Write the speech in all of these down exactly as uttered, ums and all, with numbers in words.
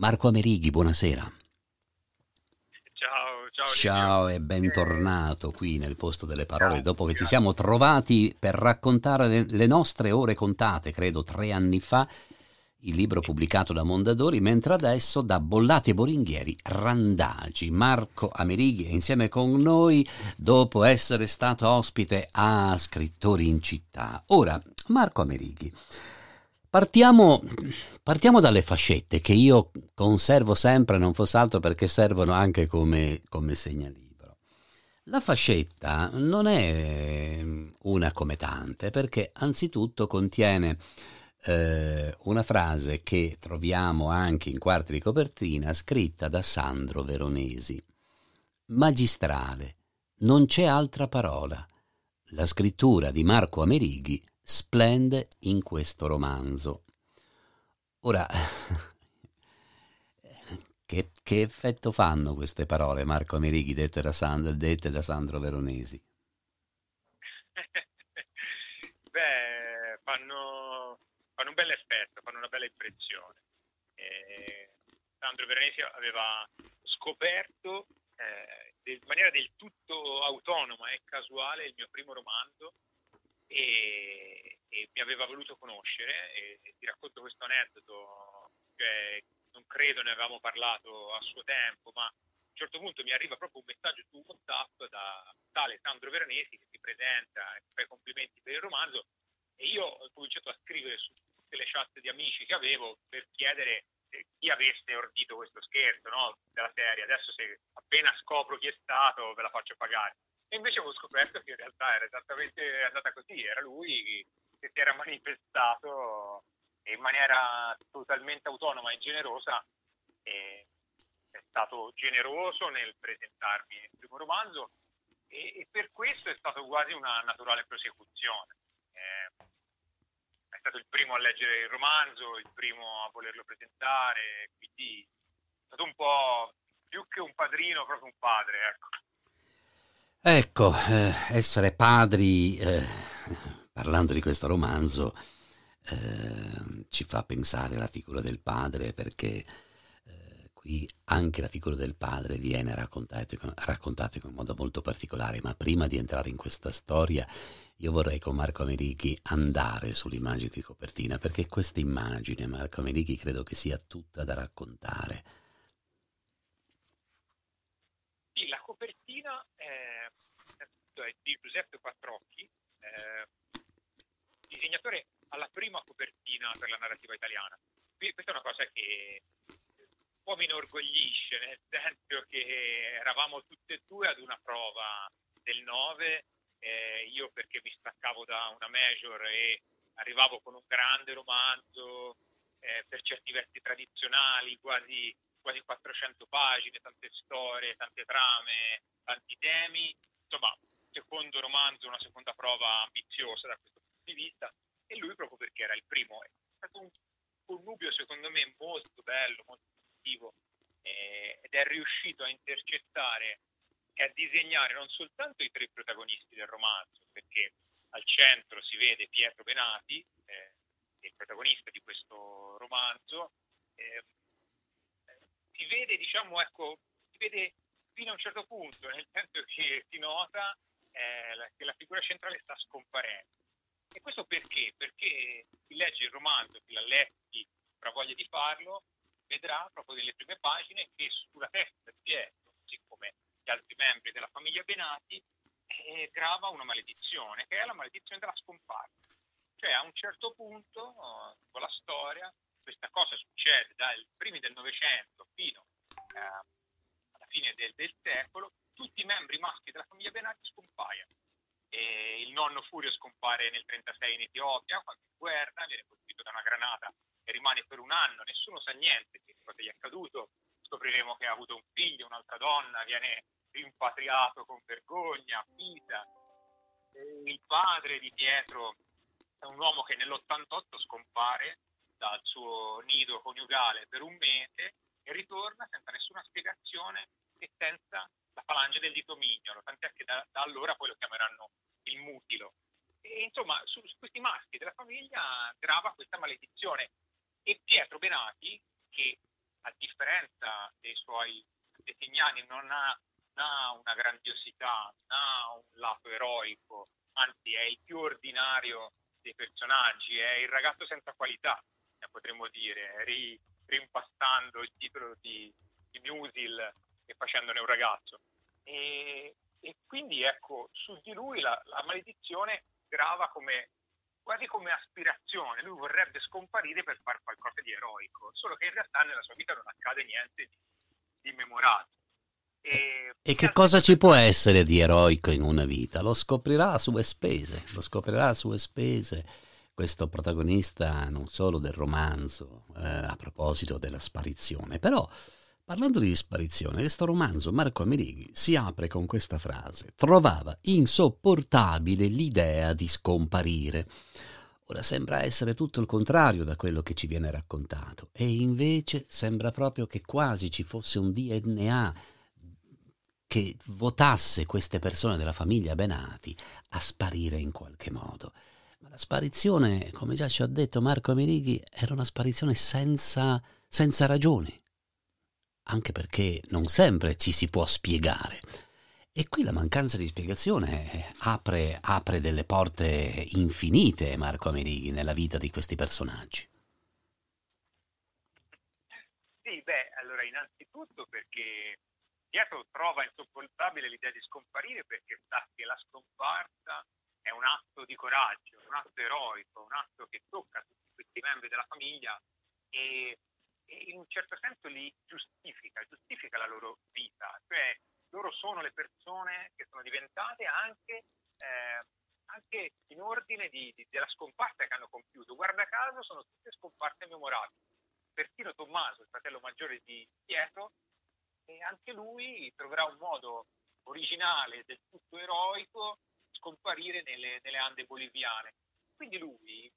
Marco Amerighi, buonasera. Ciao, ciao, ciao e bentornato qui nel posto delle parole, ciao, dopo che ciao. Ci siamo trovati per raccontare le, le nostre ore contate, credo tre anni fa, il libro pubblicato da Mondadori, mentre adesso da Bollati Boringhieri, Randagi. Marco Amerighi è insieme con noi dopo essere stato ospite a Scrittori in Città. Ora, Marco Amerighi, partiamo, partiamo dalle fascette che io conservo sempre, non fosse altro perché servono anche come, come segnalibro. La fascetta non è una come tante, perché anzitutto contiene una frase che troviamo anche in quarti di copertina, scritta da Sandro Veronesi. Magistrale, non c'è altra parola. La scrittura di Marco Amerighi splende in questo romanzo. Ora, che, che effetto fanno queste parole, Marco Amerighi, dette da, Sand- dette da Sandro Veronesi? Beh, fanno fanno un bel effetto, fanno una bella impressione. Eh, Sandro Veronesi aveva scoperto eh, in maniera del tutto autonoma e casuale il mio primo romanzo e, e mi aveva voluto conoscere. E, e ti racconto questo aneddoto, che non credo ne avevamo parlato a suo tempo, ma a un certo punto mi arriva proprio un messaggio su WhatsApp da tale Sandro Veronesi che si presenta e fa i complimenti per il romanzo. E io ho cominciato a scrivere su tutte le chat di amici che avevo per chiedere chi avesse ordito questo scherzo, no? Della serie, adesso se appena scopro chi è stato ve la faccio pagare. E invece avevo scoperto che in realtà era esattamente andata così, era lui che si era manifestato in maniera totalmente autonoma e generosa. E è stato generoso nel presentarmi il primo romanzo e, e per questo è stato quasi una naturale prosecuzione. Eh, è stato il primo a leggere il romanzo, il primo a volerlo presentare, quindi è stato un po' più che un padrino, proprio un padre, ecco. Ecco, eh, essere padri, eh, parlando di questo romanzo, eh, ci fa pensare alla figura del padre, perché eh, qui anche la figura del padre viene raccontata con, raccontata in un modo molto particolare, ma prima di entrare in questa storia io vorrei con Marco Amerighi andare sull'immagine di copertina, perché questa immagine, Marco Amerighi, credo che sia tutta da raccontare. Sì, la copertina è, è di Giuseppe Quattrocchi, eh, disegnatore alla prima copertina per la narrativa italiana. Questa è una cosa che un po' mi inorgoglisce, nel senso che eravamo tutte e due ad una prova del nove. Eh, io perché mi staccavo da una major e arrivavo con un grande romanzo, eh, per certi versi tradizionali, quasi, quasi quattrocento pagine, tante storie, tante trame, tanti temi, insomma secondo romanzo, una seconda prova ambiziosa da questo punto di vista, e lui proprio perché era il primo. È stato un connubio secondo me molto bello, molto positivo, eh, ed è riuscito a intercettare e a disegnare non soltanto i tre protagonisti del romanzo, perché al centro si vede Pietro Benati, eh, il protagonista di questo romanzo, eh, si vede, diciamo, ecco, si vede fino a un certo punto, nel senso che si nota eh, la, che la figura centrale sta scomparendo. E questo perché? Perché chi legge il romanzo, chi l'ha letti, avrà voglia di farlo, vedrà proprio delle prime pagine che sulla testa di Pietro, così come altri membri della famiglia Benati, eh, grava una maledizione, che è la maledizione della scomparsa. Cioè a un certo punto, oh, con la storia, questa cosa succede dai primi del Novecento fino eh, alla fine del, del secolo, tutti i membri maschi della famiglia Benati scompaiono. E il nonno Furio scompare nel trentasei in Etiopia, quando in guerra, viene colpito da una granata e rimane per un anno, nessuno sa niente di cosa gli è accaduto, scopriremo che ha avuto un figlio, un'altra donna, viene rimpatriato con vergogna, vita. Il padre di Pietro è un uomo che nell'ottantotto scompare dal suo nido coniugale per un mese e ritorna senza nessuna spiegazione e senza la falange del dito mignolo, tant'è che da, da allora poi lo chiameranno il mutilo. E insomma, su, su questi maschi della famiglia grava questa maledizione. E Pietro Benati, che a differenza dei suoi Petignani, non ha, non ha una grandiosità, non ha un lato eroico, anzi è il più ordinario dei personaggi, è il ragazzo senza qualità, potremmo dire, ri, rimpastando il titolo di, di Musil e facendone un ragazzo. E, e quindi ecco, su di lui la, la maledizione grava come quasi come aspirazione, lui vorrebbe scomparire per fare qualcosa di eroico, solo che in realtà nella sua vita non accade niente di, di memorabile. E, e che cosa ci può essere di eroico in una vita? Lo scoprirà a sue spese, lo scoprirà a sue spese questo protagonista non solo del romanzo, eh, a proposito della sparizione. Però, parlando di sparizione, questo romanzo, Marco Amerighi, si apre con questa frase: trovava insopportabile l'idea di scomparire. Ora sembra essere tutto il contrario da quello che ci viene raccontato, e invece sembra proprio che quasi ci fosse un D N A che votasse queste persone della famiglia Benati a sparire in qualche modo. Ma la sparizione, come già ci ha detto Marco Amerighi, era una sparizione senza, senza ragione, anche perché non sempre ci si può spiegare. E qui la mancanza di spiegazione apre, apre delle porte infinite, Marco Amerighi, nella vita di questi personaggi. Sì, beh, allora innanzitutto perché Pietro trova insopportabile l'idea di scomparire perché sa che la scomparsa è un atto di coraggio, un atto eroico, un atto che tocca tutti questi membri della famiglia e, e in un certo senso li giustifica, giustifica la loro vita, cioè loro sono le persone che sono diventate anche, eh, anche in ordine di, di, della scomparsa che hanno compiuto. Guarda caso sono tutte scomparse memorabili, persino Tommaso, il fratello maggiore di Pietro, e anche lui troverà un modo originale, del tutto eroico, scomparire nelle, nelle Ande boliviane. Quindi lui,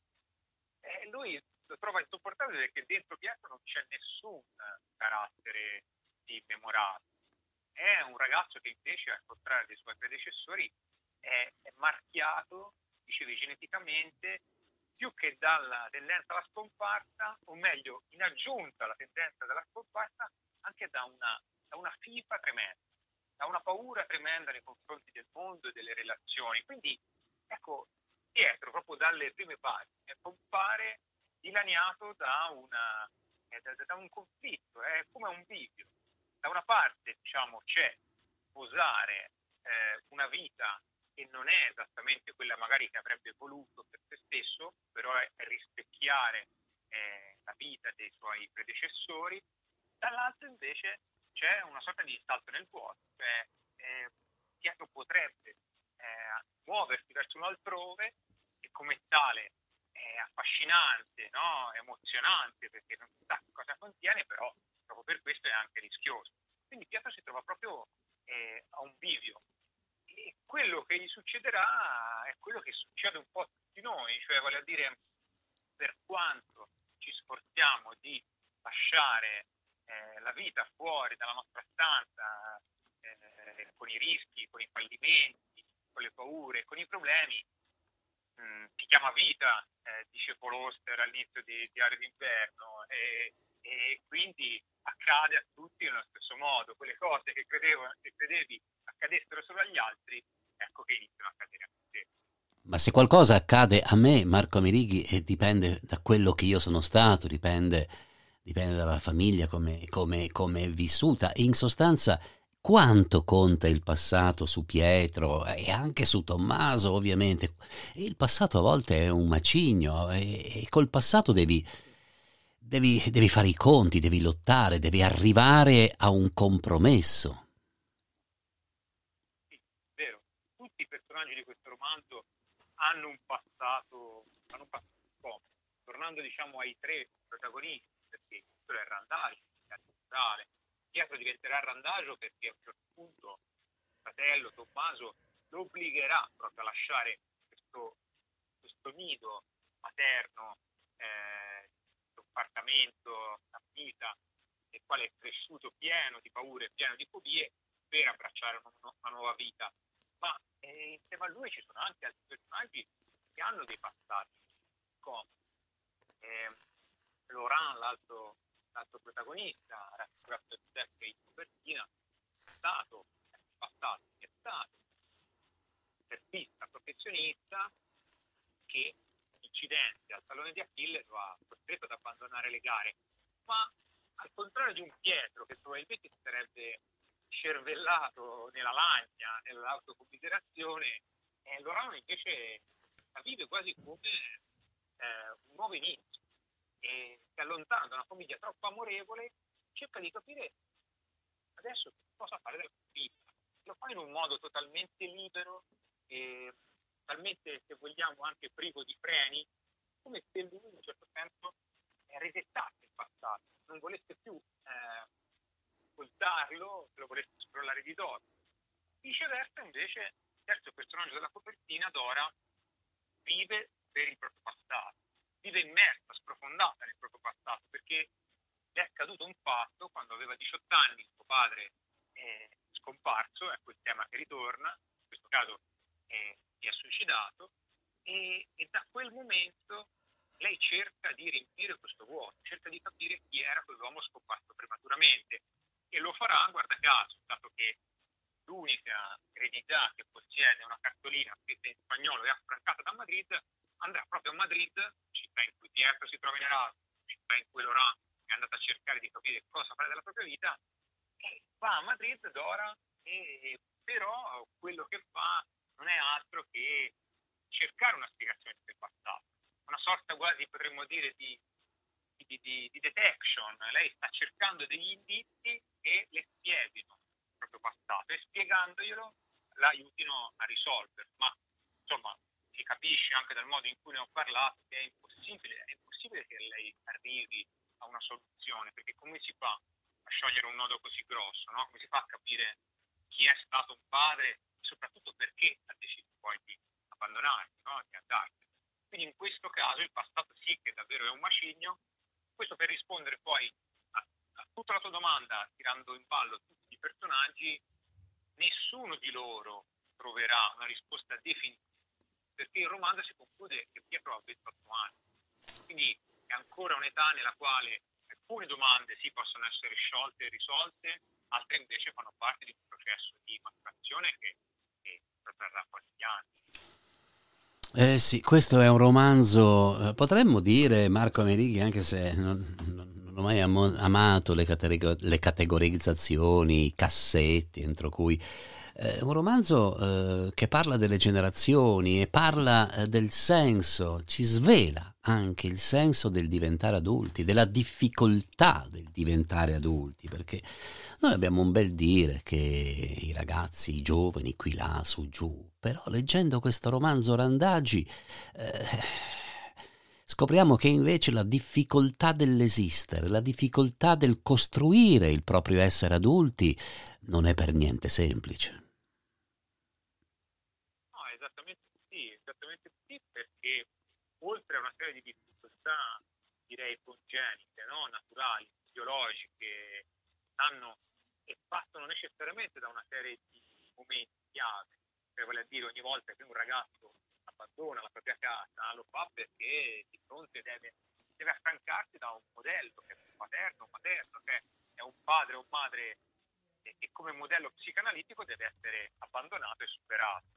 eh, lui lo trova insopportabile perché dentro Pietro non c'è nessun carattere di memorabile. È un ragazzo che invece, al contrario dei suoi predecessori, è, è marchiato, dicevi, geneticamente, più che dalla tendenza alla scomparsa, o meglio, in aggiunta alla tendenza della scomparsa, anche da una, da una fifa tremenda, da una paura tremenda nei confronti del mondo e delle relazioni. Quindi, ecco, Pietro, proprio dalle prime pagine, compare dilaniato da, una, eh, da, da un conflitto, è eh, come un bivio. Da una parte, diciamo, c'è posare eh, una vita che non è esattamente quella magari che avrebbe voluto per se stesso, però è rispecchiare eh, la vita dei suoi predecessori, dall'altro invece c'è una sorta di salto nel vuoto, cioè eh, Pietro potrebbe eh, muoversi verso un altrove e come tale è affascinante, no? Emozionante, perché non si sa cosa contiene, però proprio per questo è anche rischioso. Quindi Pietro si trova proprio eh, a un bivio e quello che gli succederà è quello che succede un po' a tutti noi, cioè vale a dire, per quanto ci sforziamo di lasciare Eh, la vita fuori dalla nostra stanza, eh, con i rischi, con i fallimenti, con le paure, con i problemi, mh, si chiama vita, eh, dice Paul Auster all'inizio di Diario d'inverno, e, e quindi accade a tutti nello stesso modo, quelle cose che, credevo, che credevi accadessero solo agli altri, ecco che iniziano a accadere a te. Ma se qualcosa accade a me, Marco Amerighi, e dipende da quello che io sono stato, dipende... Dipende dalla famiglia come, come, come è vissuta. E in sostanza quanto conta il passato su Pietro e anche su Tommaso, ovviamente. E il passato a volte è un macigno e, e col passato devi, devi, devi fare i conti, devi lottare, devi arrivare a un compromesso. Sì, è vero. Tutti i personaggi di questo romanzo hanno un passato, hanno un passato comodo. Tornando, diciamo, ai tre protagonisti, è il Randagi, Pietro diventerà Randagio perché a un certo punto il fratello Tommaso lo obbligherà proprio a lasciare questo, questo nido paterno, eh, questo appartamento, una vita nel quale è cresciuto pieno di paure, pieno di fobie, per abbracciare una, una nuova vita. Ma eh, insieme a lui ci sono anche altri personaggi che hanno dei passaggi comodi. Eh, Laurent, l'altro l'altro protagonista, raffigurato da Giuseppe in copertina, è stato, è passato, è stato un surfista professionista che incidente al tallone di Achille lo ha costretto ad abbandonare le gare, ma al contrario di un Pietro che probabilmente si sarebbe scervellato nella lagna, nell'autocomiserazione, eh, Laurent invece la vive quasi come eh, un nuovo inizio e si allontana da una famiglia troppo amorevole, cerca di capire adesso che cosa fare della vita. Lo fa in un modo totalmente libero e talmente, se vogliamo, anche privo di freni, come se lui in un certo senso resettasse il passato, non volesse più eh, ascoltarlo, se lo volesse scrollare di Dora. Viceversa, invece, il terzo personaggio della copertina, Dora, vive per il proprio passato, vive immersa, sprofondata nel proprio passato, perché le è accaduto un fatto quando aveva diciotto anni, suo padre è scomparso, ecco il tema che ritorna, in questo caso è si è suicidato, e, e da quel momento lei cerca di riempire questo vuoto, cerca di capire chi era quell'uomo scomparso prematuramente, e lo farà, guarda caso, dato che l'unica eredità che possiede una cartolina scritta in spagnolo e affrancata da Madrid, andrà proprio a Madrid, città in cui Pietro si trova in Erasmus, città in cui Laurent è andata a cercare di capire cosa fare della propria vita, e va a Madrid Dora, e però quello che fa non è altro che cercare una spiegazione del passato, una sorta quasi, potremmo dire, di, di, di, di detection. Lei sta cercando degli indizi che le spieghino il proprio passato e spiegandoglielo l'aiutino a risolvere. Ma insomma, si capisce anche dal modo in cui ne ho parlato che è impossibile, è impossibile che lei arrivi a una soluzione, perché come si fa a sciogliere un nodo così grosso, no? Come si fa a capire chi è stato un padre, soprattutto perché ha deciso poi di abbandonarsi, no? Di andarsene. Quindi in questo caso il passato sì che davvero è un macigno. Questo per rispondere poi a, a tutta la tua domanda, tirando in ballo tutti i personaggi, nessuno di loro troverà una risposta definitiva, perché il romanzo si conclude che Pietro ha ventotto anni, quindi è ancora un'età nella quale alcune domande sì possono essere sciolte e risolte, altre invece fanno parte di un processo di maturazione che protrarrà qualche anno. Eh sì, questo è un romanzo, potremmo dire, Marco Amerighi, anche se non, non ho mai am- amato le, categor- le categorizzazioni, i cassetti entro cui... È un romanzo eh, che parla delle generazioni e parla eh, del senso, ci svela anche il senso del diventare adulti, della difficoltà del diventare adulti, perché noi abbiamo un bel dire che i ragazzi, i giovani, qui là, su giù, però leggendo questo romanzo Randagi eh, scopriamo che invece la difficoltà dell'esistere, la difficoltà del costruire il proprio essere adulti non è per niente semplice. Perché oltre a una serie di difficoltà, direi congenite, no? Naturali, fisiologiche, stanno e passano necessariamente da una serie di momenti chiave, cioè vale a dire ogni volta che un ragazzo abbandona la propria casa lo fa perché di fronte deve, deve affrancarsi da un modello che è un paterno, un materno, che è un padre o un madre che come modello psicanalitico deve essere abbandonato e superato.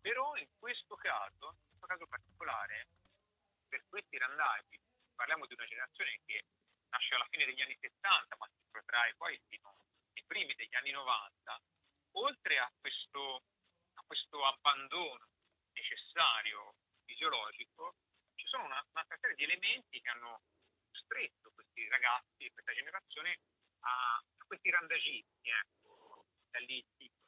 Però in questo caso, in questo caso particolare, per questi Randagi, parliamo di una generazione che nasce alla fine degli anni settanta, ma si protrae poi fino ai primi degli anni novanta, oltre a questo, a questo abbandono necessario, fisiologico, ci sono una, una serie di elementi che hanno stretto questi ragazzi, questa generazione, a, a questi randagisti, ecco, da lì il titolo.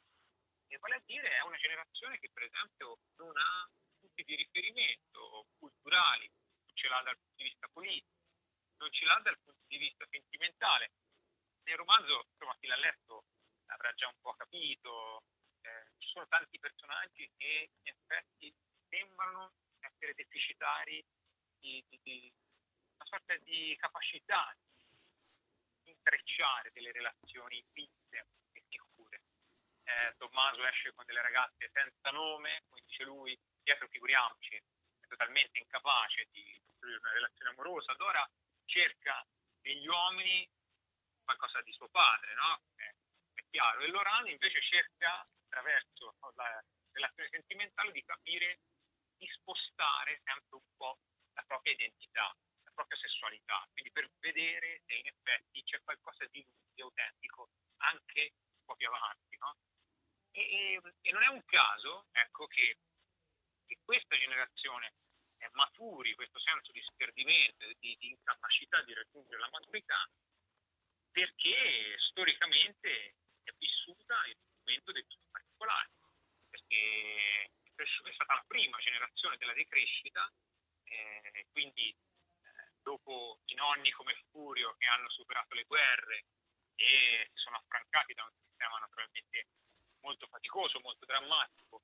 E vale a dire è una generazione che per esempio non ha punti di riferimento culturali, non ce l'ha dal punto di vista politico, non ce l'ha dal punto di vista sentimentale. Nel romanzo, insomma, chi l'ha letto avrà già un po' capito, eh, ci sono tanti personaggi che in effetti sembrano essere deficitari di, di, di una sorta di capacità di intrecciare delle relazioni fisse e sicure. Eh, Tommaso esce con delle ragazze senza nome, come dice lui, Pietro figuriamoci, è totalmente incapace di costruire una relazione amorosa. Dora cerca degli uomini qualcosa di suo padre, no? È, è chiaro. E Laurent invece cerca, attraverso no, la relazione sentimentale, di capire, di spostare sempre un po' la propria identità, la propria sessualità, quindi per vedere se in effetti c'è qualcosa di, di autentico anche un po' più avanti, no? E, e non è un caso, ecco, che, che questa generazione eh, maturi questo senso di stordimento, di, di incapacità di raggiungere la maturità, perché storicamente è vissuta in un momento del tutto particolare, perché è stata la prima generazione della decrescita, eh, quindi eh, dopo i nonni come Furio che hanno superato le guerre e si sono affrancati da un sistema naturalmente molto faticoso, molto drammatico,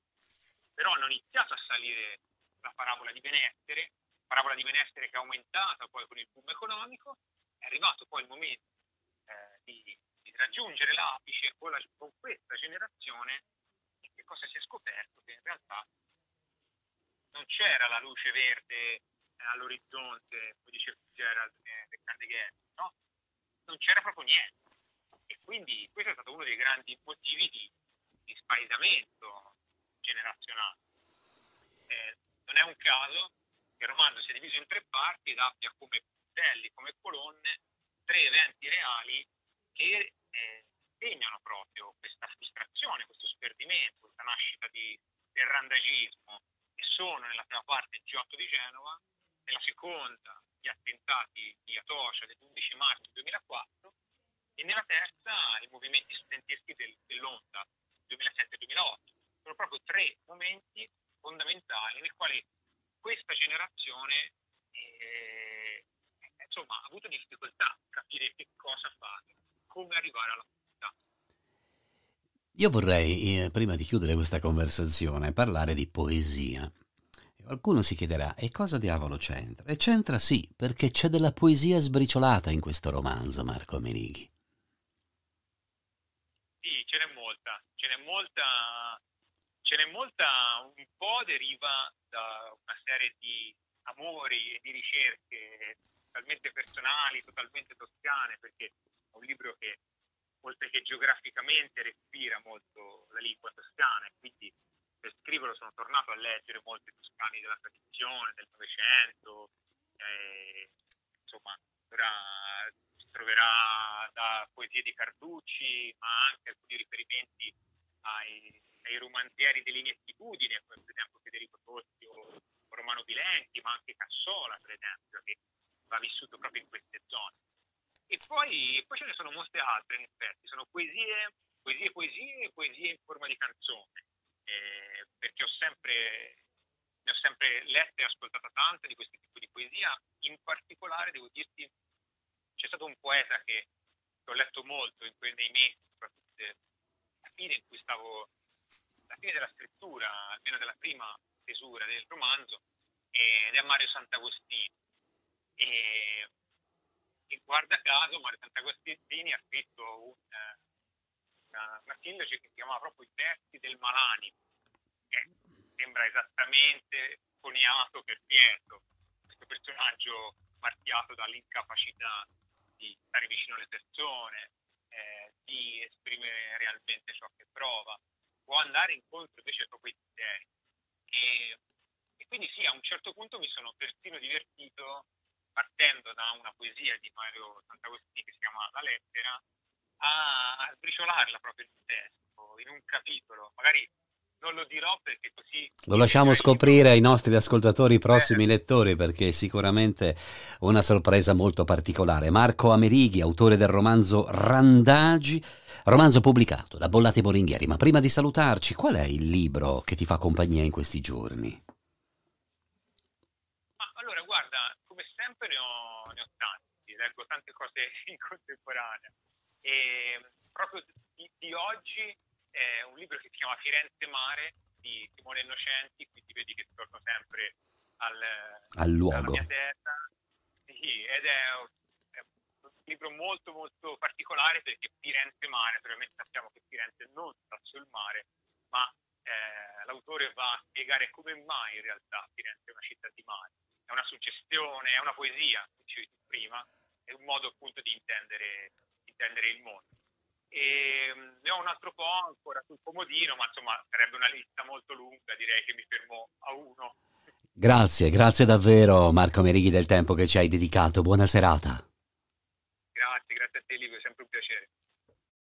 però hanno iniziato a salire la parabola di benessere, parabola di benessere che è aumentata poi con il boom economico. È arrivato poi il momento eh, di, di raggiungere l'apice con, la, con questa generazione, e che cosa si è scoperto? Che in realtà non c'era la luce verde all'orizzonte, come diceva Gerald del Grande, no? Non c'era proprio niente, e quindi questo è stato uno dei grandi motivi di di spaesamento generazionale. Eh, non è un caso che il romanzo sia diviso in tre parti ed abbia come puntelli, come colonne, tre eventi reali che eh, segnano proprio questa frustrazione, questo sperdimento, questa nascita di, del randagismo, che sono nella prima parte il G otto di Genova, nella seconda gli attentati di Atocha dell'undici marzo duemilaquattro e nella terza i movimenti studenteschi del, dell'Onda duemilasette duemilaotto. Sono proprio tre momenti fondamentali nel quale questa generazione eh, insomma, ha avuto difficoltà a capire che cosa fare, come arrivare alla comunità. Io vorrei, eh, prima di chiudere questa conversazione, parlare di poesia. Qualcuno si chiederà, e cosa diavolo c'entra? E c'entra sì, perché c'è della poesia sbriciolata in questo romanzo, Marco Amerighi. Sì, ce n'è molta. Ce n'è molta, ce n'è molta un po' deriva da una serie di amori e di ricerche totalmente personali, totalmente toscane, perché è un libro che, oltre che geograficamente, respira molto la lingua toscana, e quindi per scriverlo sono tornato a leggere molti toscani della tradizione, del Novecento, eh, insomma, ora si troverà da poesie di Carducci, ma anche alcuni riferimenti ai, ai romanzieri dell'inettitudine, come per esempio Federico Tozzi o Romano Bilenchi, ma anche Cassola, per esempio, che va vissuto proprio in queste zone. E poi, poi ce ne sono molte altre, in effetti, sono poesie, poesie, poesie, poesie in forma di canzone, eh, perché ho sempre, ne ho sempre lette e ascoltata tante di questo tipo di poesia. In particolare, devo dirti, c'è stato un poeta che, che ho letto molto in quei, nei mesi, soprattutto fine in cui stavo, la fine della scrittura, almeno della prima stesura del romanzo, ed è Mario Sant'Agostini. E, e guarda caso, Mario Sant'Agostini ha scritto un, una, una sindace che si chiamava proprio I testi del malanimo, che sembra esattamente coniato per Pietro, questo personaggio marchiato dall'incapacità di stare vicino alle persone, Eh, di esprimere realmente ciò che prova, può andare incontro invece proprio ai desideri. E, e quindi sì, a un certo punto mi sono persino divertito, partendo da una poesia di Mario Sant'Agostini che si chiama La Lettera, a, a sbriciolarla proprio in testo, in un capitolo. Magari non lo dirò perché così... Lo lasciamo scoprire ai nostri ascoltatori, prossimi lettori, perché è sicuramente una sorpresa molto particolare. Marco Amerighi, autore del romanzo Randagi, romanzo pubblicato da Bollati Boringhieri. Ma prima di salutarci, qual è il libro che ti fa compagnia in questi giorni? Ma allora, guarda, come sempre ne ho, ne ho tanti, leggo tante cose in contemporanea. E proprio di, di oggi... è un libro che si chiama Firenze Mare di Simone Innocenti, quindi vedi che torno sempre al, al luogo, alla mia terra. Sì, ed è un, è un libro molto molto particolare, perché Firenze Mare, naturalmente sappiamo che Firenze non sta sul mare, ma eh, l'autore va a spiegare come mai in realtà Firenze è una città di mare. È una suggestione, è una poesia, come dicevi prima, è un modo appunto di intendere, intendere il mondo. E ne ho un altro po' ancora sul comodino, ma insomma sarebbe una lista molto lunga, direi che mi fermo a uno. Grazie, grazie davvero Marco Amerighi del tempo che ci hai dedicato, buona serata. Grazie, grazie a te Livio, è sempre un piacere.